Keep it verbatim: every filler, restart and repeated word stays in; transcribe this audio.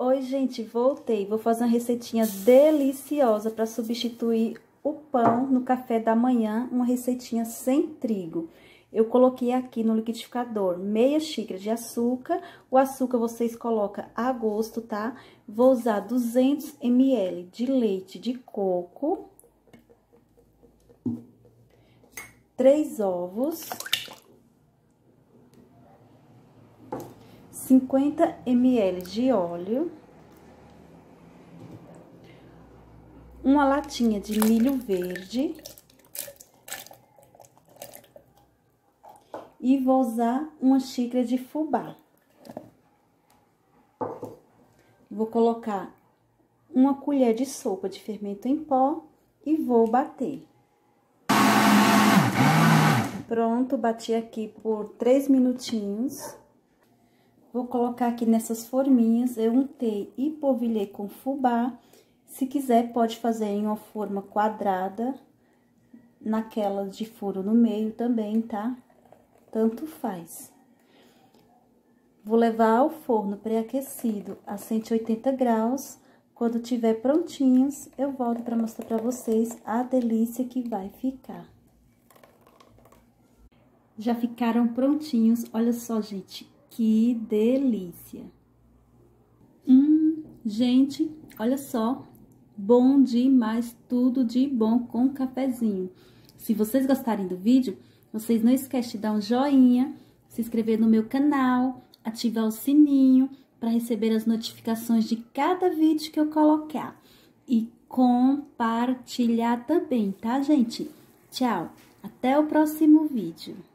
Oi, gente, voltei. Vou fazer uma receitinha deliciosa para substituir o pão no café da manhã, uma receitinha sem trigo. Eu coloquei aqui no liquidificador meia xícara de açúcar. O açúcar vocês colocam a gosto, tá? Vou usar duzentos mililitros de leite de coco, três ovos, cinquenta mililitros de óleo, uma latinha de milho verde e vou usar uma xícara de fubá. Vou colocar uma colher de sopa de fermento em pó e vou bater. Pronto, bati aqui por três minutinhos. Vou colocar aqui nessas forminhas, eu untei e polvilhei com fubá. Se quiser, pode fazer em uma forma quadrada, naquela de furo no meio também, tá? Tanto faz. Vou levar ao forno pré-aquecido a cento e oitenta graus. Quando tiver prontinhos, eu volto para mostrar para vocês a delícia que vai ficar. Já ficaram prontinhos, olha só, gente. Que delícia! Hum, gente, olha só, bom demais, tudo de bom com um cafezinho. Se vocês gostarem do vídeo, vocês não esquecem de dar um joinha, se inscrever no meu canal, ativar o sininho para receber as notificações de cada vídeo que eu colocar. E compartilhar também, tá, gente? Tchau, até o próximo vídeo.